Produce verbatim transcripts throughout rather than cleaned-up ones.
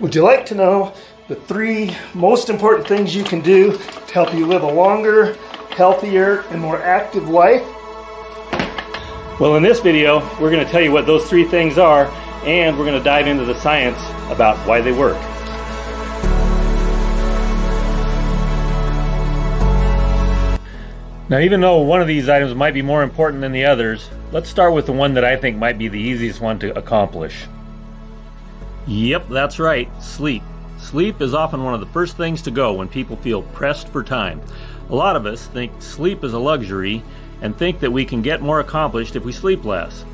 Would you like to know the three most important things you can do to help you live a longer, healthier, and more active life? Well, in this video, we're going to tell you what those three things are, and we're going to dive into the science about why they work. Now, even though one of these items might be more important than the others, let's start with the one that I think might be the easiest one to accomplish. Yep, that's right, sleep. Sleep is often one of the first things to go when people feel pressed for time. A lot of us think sleep is a luxury and think that we can get more accomplished if we sleep less.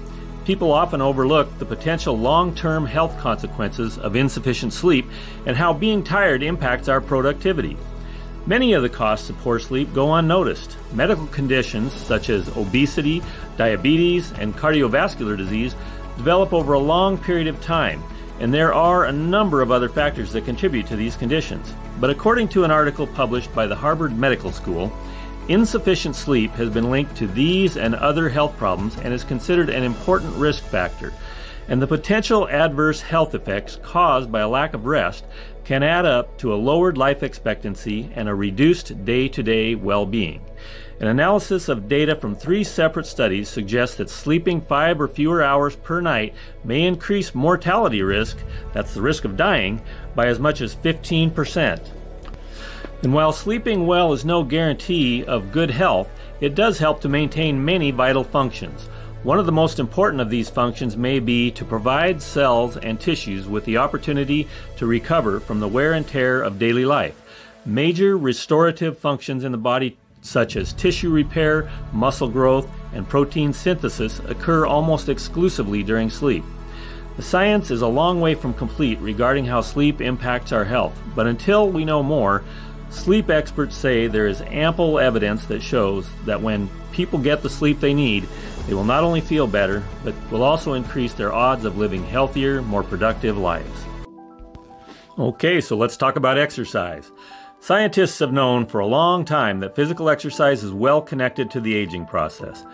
People often overlook the potential long-term health consequences of insufficient sleep and how being tired impacts our productivity. Many of the costs of poor sleep go unnoticed. Medical conditions such as obesity, diabetes, and cardiovascular disease develop over a long period of time. And there are a number of other factors that contribute to these conditions. But according to an article published by the Harvard Medical School, insufficient sleep has been linked to these and other health problems and is considered an important risk factor. And the potential adverse health effects caused by a lack of rest can add up to a lowered life expectancy and a reduced day-to-day well-being. An analysis of data from three separate studies suggests that sleeping five or fewer hours per night may increase mortality risk, that's the risk of dying, by as much as fifteen percent. And while sleeping well is no guarantee of good health, it does help to maintain many vital functions. One of the most important of these functions may be to provide cells and tissues with the opportunity to recover from the wear and tear of daily life. Major restorative functions in the body, such as tissue repair, muscle growth, and protein synthesis, occur almost exclusively during sleep. The science is a long way from complete regarding how sleep impacts our health, but until we know more, sleep experts say there is ample evidence that shows that when people get the sleep they need, they will not only feel better, but will also increase their odds of living healthier, more productive lives. Okay, so let's talk about exercise. Scientists have known for a long time that physical exercise is well connected to the aging process.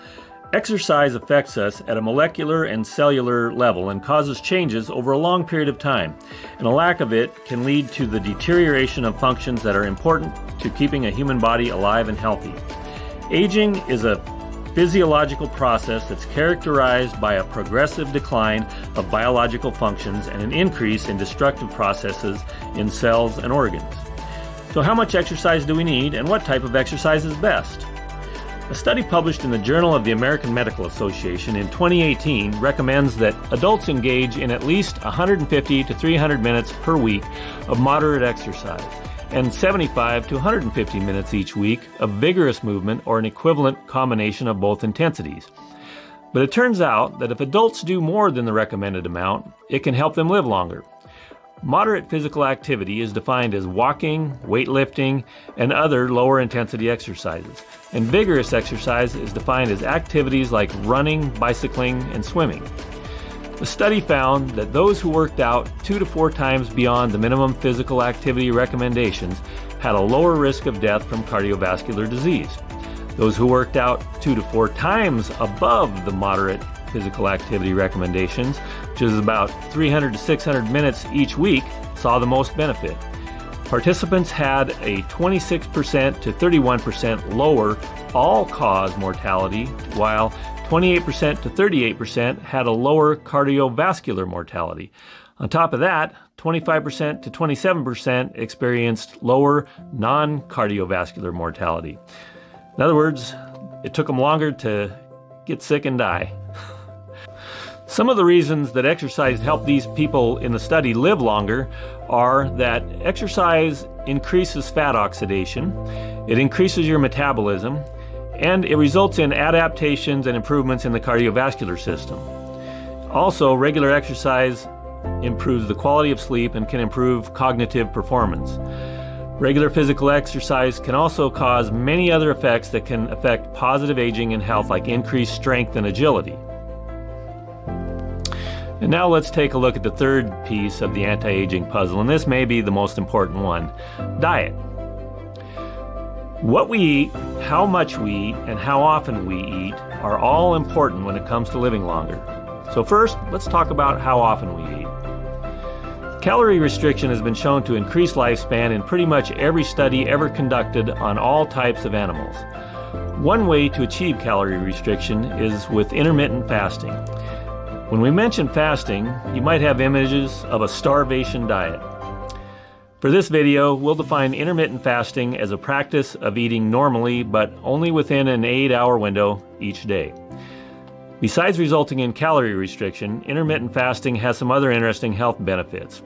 Exercise affects us at a molecular and cellular level and causes changes over a long period of time, and a lack of it can lead to the deterioration of functions that are important to keeping a human body alive and healthy. Aging is a physiological process that's characterized by a progressive decline of biological functions and an increase in destructive processes in cells and organs. So how much exercise do we need, and what type of exercise is best? A study published in the Journal of the American Medical Association in twenty eighteen recommends that adults engage in at least one hundred fifty to three hundred minutes per week of moderate exercise and seventy-five to one hundred fifty minutes each week of vigorous movement or an equivalent combination of both intensities. But it turns out that if adults do more than the recommended amount, it can help them live longer. Moderate physical activity is defined as walking, weightlifting, and other lower intensity exercises. And vigorous exercise is defined as activities like running, bicycling, and swimming. The study found that those who worked out two to four times beyond the minimum physical activity recommendations had a lower risk of death from cardiovascular disease. Those who worked out two to four times above the moderate physical activity recommendations, which is about three hundred to six hundred minutes each week, saw the most benefit. Participants had a twenty-six percent to thirty-one percent lower all-cause mortality, while twenty-eight percent to thirty-eight percent had a lower cardiovascular mortality. On top of that, twenty-five percent to twenty-seven percent experienced lower non-cardiovascular mortality. In other words, it took them longer to get sick and die. Some of the reasons that exercise helped these people in the study live longer are that exercise increases fat oxidation, it increases your metabolism, and it results in adaptations and improvements in the cardiovascular system. Also, regular exercise improves the quality of sleep and can improve cognitive performance. Regular physical exercise can also cause many other effects that can affect positive aging and health, like increased strength and agility. And now let's take a look at the third piece of the anti-aging puzzle, and this may be the most important one: diet. What we eat, how much we eat, and how often we eat are all important when it comes to living longer. So first, let's talk about how often we eat. Calorie restriction has been shown to increase lifespan in pretty much every study ever conducted on all types of animals. One way to achieve calorie restriction is with intermittent fasting. When we mention fasting, you might have images of a starvation diet. For this video, we'll define intermittent fasting as a practice of eating normally, but only within an eight-hour window each day. Besides resulting in calorie restriction, intermittent fasting has some other interesting health benefits.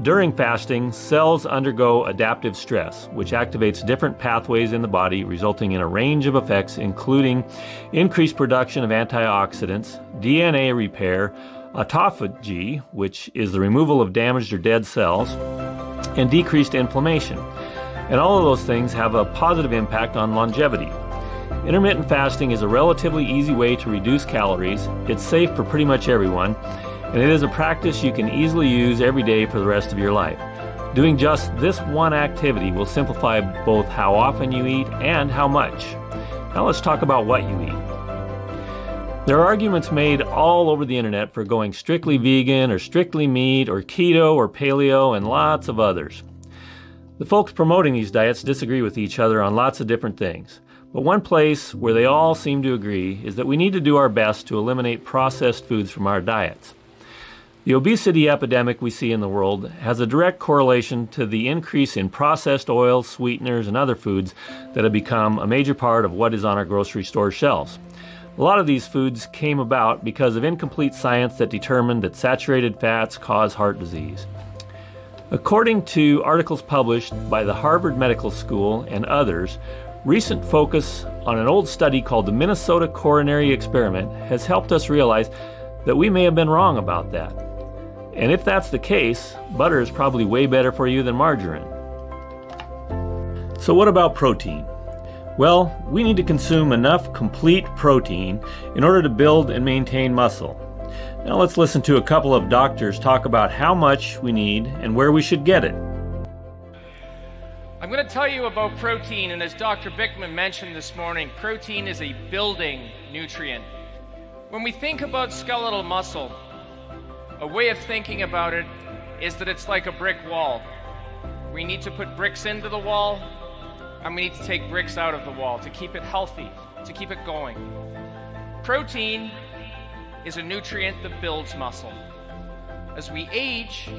During fasting, cells undergo adaptive stress, which activates different pathways in the body, resulting in a range of effects, including increased production of antioxidants, D N A repair, autophagy, which is the removal of damaged or dead cells, and decreased inflammation. And all of those things have a positive impact on longevity. Intermittent fasting is a relatively easy way to reduce calories. It's safe for pretty much everyone, and it is a practice you can easily use every day for the rest of your life. Doing just this one activity will simplify both how often you eat and how much. Now let's talk about what you eat. There are arguments made all over the internet for going strictly vegan or strictly meat or keto or paleo and lots of others. The folks promoting these diets disagree with each other on lots of different things. But one place where they all seem to agree is that we need to do our best to eliminate processed foods from our diets. The obesity epidemic we see in the world has a direct correlation to the increase in processed oils, sweeteners, and other foods that have become a major part of what is on our grocery store shelves. A lot of these foods came about because of incomplete science that determined that saturated fats cause heart disease. According to articles published by the Harvard Medical School and others, recent focus on an old study called the Minnesota Coronary Experiment has helped us realize that we may have been wrong about that. And if that's the case, butter is probably way better for you than margarine. So what about protein? Well, we need to consume enough complete protein in order to build and maintain muscle. Now let's listen to a couple of doctors talk about how much we need and where we should get it. I'm going to tell you about protein, and as Doctor Bickman mentioned this morning, protein is a building nutrient. When we think about skeletal muscle, a way of thinking about it is that it's like a brick wall. We need to put bricks into the wall, and we need to take bricks out of the wall to keep it healthy, to keep it going. Protein is a nutrient that builds muscle. As we age,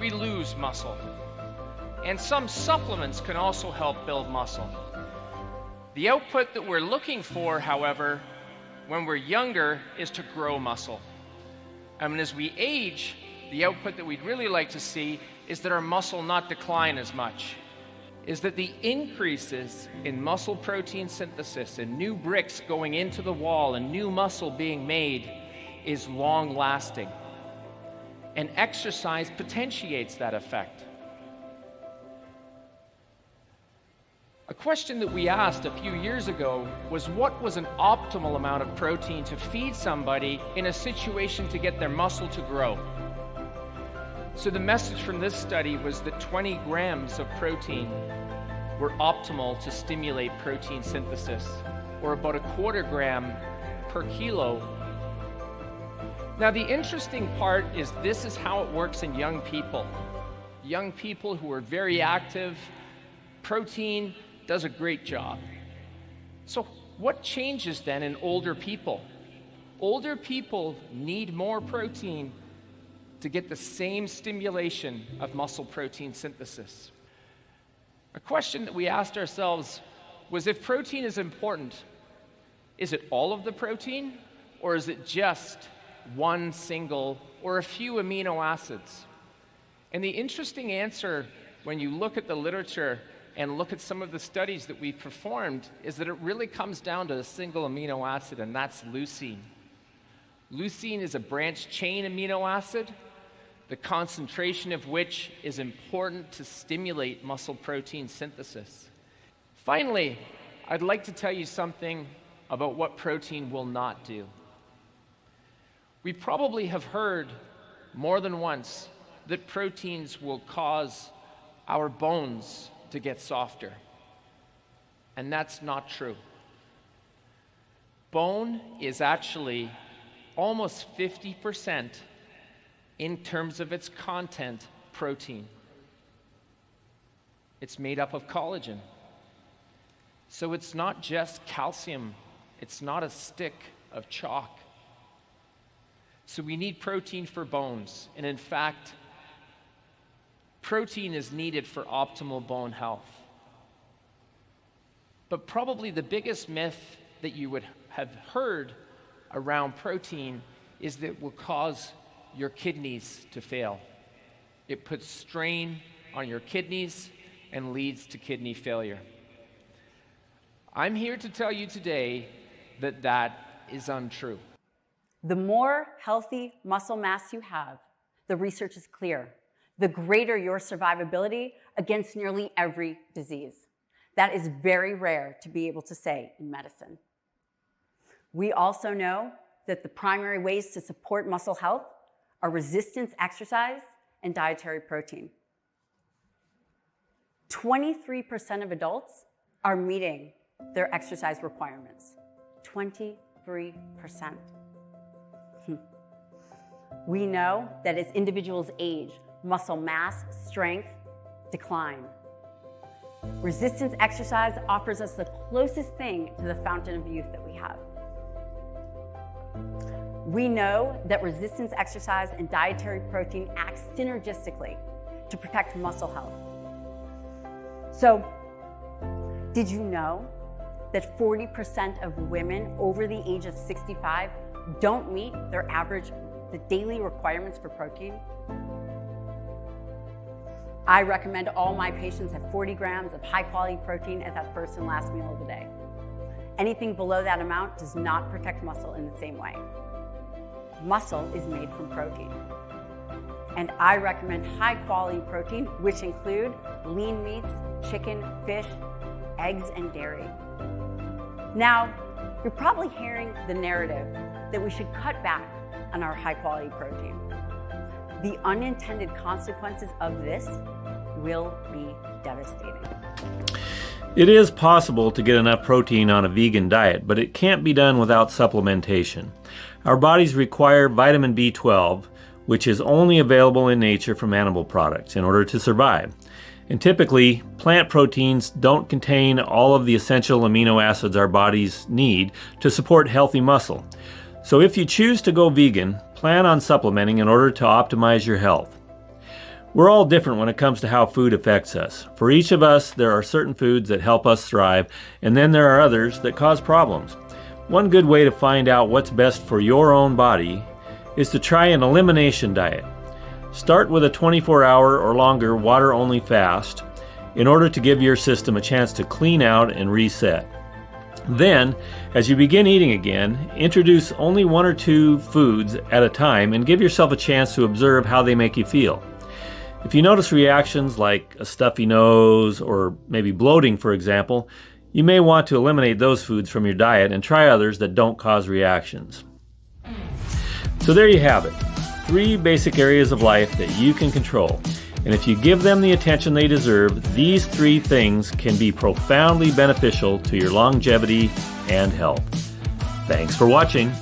we lose muscle. And some supplements can also help build muscle. The output that we're looking for, however, when we're younger, is to grow muscle. And as we age, the output that we'd really like to see is that our muscle not decline as much, is that the increases in muscle protein synthesis and new bricks going into the wall and new muscle being made is long-lasting. And exercise potentiates that effect. A question that we asked a few years ago was what was an optimal amount of protein to feed somebody in a situation to get their muscle to grow. So the message from this study was that twenty grams of protein were optimal to stimulate protein synthesis, or about a quarter gram per kilo. Now the interesting part is this is how it works in young people. Young people who are very active, protein does a great job. So what changes then in older people? Older people need more protein to get the same stimulation of muscle protein synthesis. A question that we asked ourselves was, if protein is important, is it all of the protein, or is it just one single or a few amino acids? And the interesting answer, when you look at the literature and look at some of the studies that we've performed, is that it really comes down to a single amino acid, and that's leucine. Leucine is a branch-chain amino acid, the concentration of which is important to stimulate muscle protein synthesis. Finally, I'd like to tell you something about what protein will not do. We probably have heard more than once that proteins will cause our bones to get softer. And that's not true. Bone is actually almost fifty percent in terms of its content protein. It's made up of collagen. So it's not just calcium. It's not a stick of chalk. So we need protein for bones. And in fact, protein is needed for optimal bone health. But probably the biggest myth that you would have heard around protein is that it will cause your kidneys to fail. It puts strain on your kidneys and leads to kidney failure. I'm here to tell you today that that is untrue. The more healthy muscle mass you have, the research is clear, the greater your survivability against nearly every disease. That is very rare to be able to say in medicine. We also know that the primary ways to support muscle health are resistance exercise and dietary protein. twenty-three percent of adults are meeting their exercise requirements. twenty-three percent. Hmm. We know that as individuals age, muscle mass, strength decline. Resistance exercise offers us the closest thing to the fountain of youth that we have. We know that resistance exercise and dietary protein act synergistically to protect muscle health. So, did you know that forty percent of women over the age of sixty-five don't meet their average, the daily requirements for protein? I recommend all my patients have forty grams of high-quality protein at that first and last meal of the day. Anything below that amount does not protect muscle in the same way. Muscle is made from protein. And I recommend high-quality protein, which include lean meats, chicken, fish, eggs, and dairy. Now, you're probably hearing the narrative that we should cut back on our high-quality protein. The unintended consequences of this will be devastating. It is possible to get enough protein on a vegan diet, but it can't be done without supplementation. Our bodies require vitamin B twelve, which is only available in nature from animal products, in order to survive. And typically, plant proteins don't contain all of the essential amino acids our bodies need to support healthy muscle. So if you choose to go vegan, plan on supplementing in order to optimize your health. We're all different when it comes to how food affects us. For each of us, there are certain foods that help us thrive, and then there are others that cause problems. One good way to find out what's best for your own body is to try an elimination diet. Start with a twenty-four hour or longer water-only fast in order to give your system a chance to clean out and reset. Then, as you begin eating again, introduce only one or two foods at a time and give yourself a chance to observe how they make you feel. If you notice reactions like a stuffy nose or maybe bloating, for example, you may want to eliminate those foods from your diet and try others that don't cause reactions. So there you have it. Three basic areas of life that you can control. And if you give them the attention they deserve, these three things can be profoundly beneficial to your longevity and health. Thanks for watching.